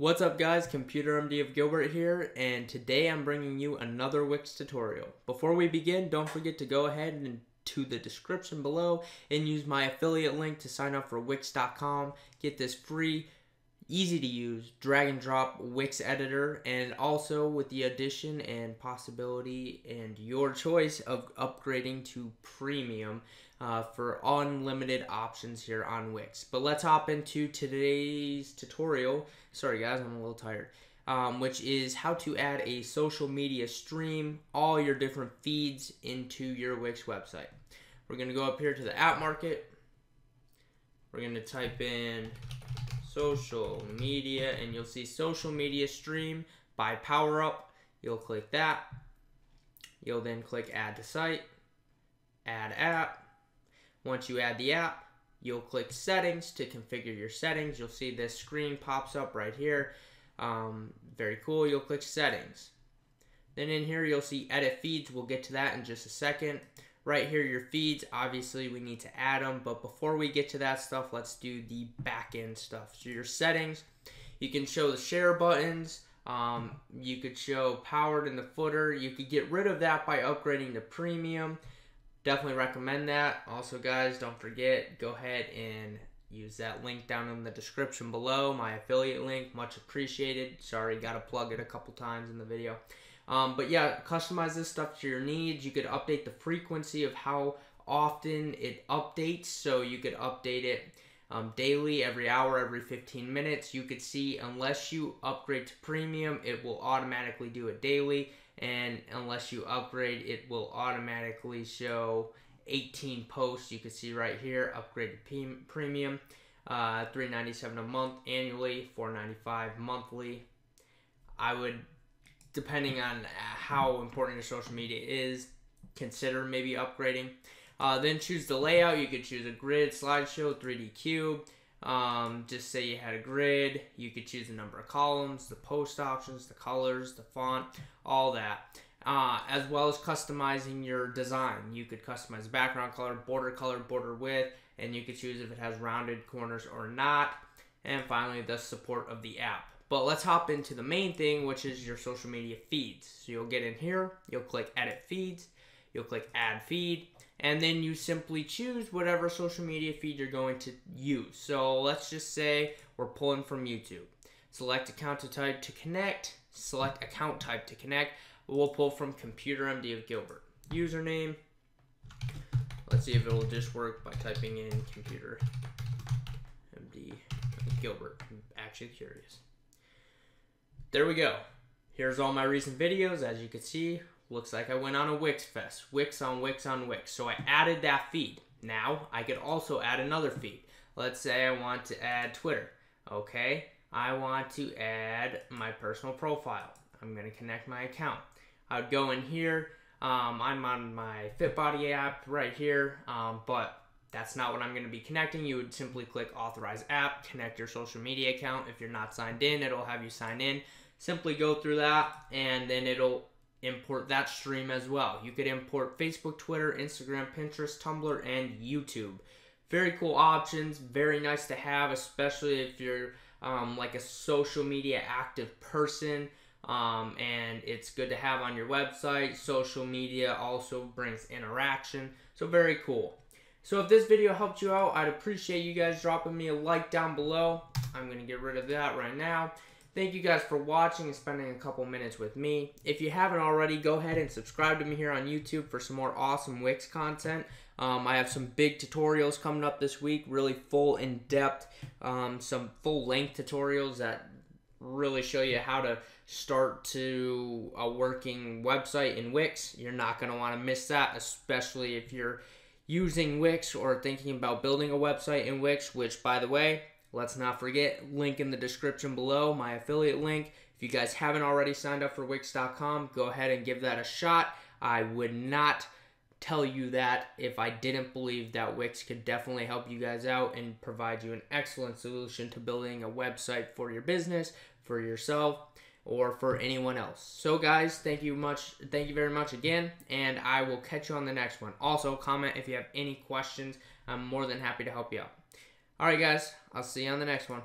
What's up guys, Computer MD of Gilbert here, and today I'm bringing you another Wix tutorial. Before we begin, don't forget to go ahead and to the description below and use my affiliate link to sign up for Wix.com. Get this free, easy to use, drag and drop Wix editor, and also with the addition and possibility and your choice of upgrading to premium for unlimited options here on Wix. But let's hop into today's tutorial. Sorry guys, I'm a little tired. Which is how to add a social media stream, all your different feeds into your Wix website. We're gonna go up here to the app market. We're gonna type in social media and you'll see social media stream by Power Up. You'll click that. You'll then click add to site, add app. Once you add the app, you'll click settings to configure your settings. You'll see this screen pops up right here. Very cool. You'll click settings. Then in here, you'll see edit feeds. We'll get to that in just a second. Right here, your feeds. Obviously, we need to add them. But before we get to that stuff, let's do the back end stuff. So your settings, you can show the share buttons. You could show powered in the footer. You could get rid of that by upgrading to premium. Definitely recommend that. Also guys, don't forget, go ahead and use that link down in the description below, my affiliate link, much appreciated. Sorry, gotta plug it a couple times in the video. But yeah, customize this stuff to your needs. You could update the frequency of how often it updates, so you could update it daily, every hour, every 15 minutes. You could see unless you upgrade to premium, it will automatically do it daily. And unless you upgrade, it will automatically show 18 posts. You can see right here, upgrade to premium, $3.97 a month annually, $4.95 monthly. I would, depending on how important your social media is, consider maybe upgrading. Then choose the layout. You could choose a grid, slideshow, 3D cube. Just say you had a grid. You could choose the number of columns, the post options, the colors, the font, all that, as well as customizing your design. You could customize background color, border width, and you could choose if it has rounded corners or not. And finally, the support of the app. But let's hop into the main thing, which is your social media feeds. So you'll get in here, you'll click edit feeds, you'll click add feed, and then you simply choose whatever social media feed you're going to use. So let's just say we're pulling from YouTube. Select account type to connect. Select account type to connect. We'll pull from Computer MD of Gilbert. Username. Let's see if it'll just work by typing in Computer MD of Gilbert. I'm actually curious. There we go. Here's all my recent videos. As you can see, looks like I went on a Wix fest. Wix on Wix on Wix. So I added that feed. Now I could also add another feed. Let's say I want to add Twitter. Okay. I want to add my personal profile. I'm going to connect my account. I would go in here. I'm on my FitBody app right here. But that's not what I'm going to be connecting. You would simply click authorize app, connect your social media account. If you're not signed in, it'll have you sign in. Simply go through that and then it'll import that stream as well. You could import Facebook, Twitter, Instagram, Pinterest, Tumblr, and YouTube. Very cool options. Very nice to have, especially if you're like a social media active person. And it's good to have on your website. Social media also brings interaction. So very cool. So if this video helped you out, I'd appreciate you guys dropping me a like down below. I'm going to get rid of that right now. Thank you guys for watching and spending a couple minutes with me. If you haven't already, go ahead and subscribe to me here on YouTube for some more awesome Wix content. I have some big tutorials coming up this week, really full, in-depth, some full-length tutorials that really show you how to start to a working website in Wix. You're not going to want to miss that, especially if you're using Wix or thinking about building a website in Wix, which, by the way, let's not forget, link in the description below, my affiliate link. If you guys haven't already signed up for Wix.com, go ahead and give that a shot. I would not tell you that if I didn't believe that Wix could definitely help you guys out and provide you an excellent solution to building a website for your business, for yourself, or for anyone else. So guys, thank you very much again, and I will catch you on the next one. Also, comment if you have any questions. I'm more than happy to help you out. All right, guys, I'll see you on the next one.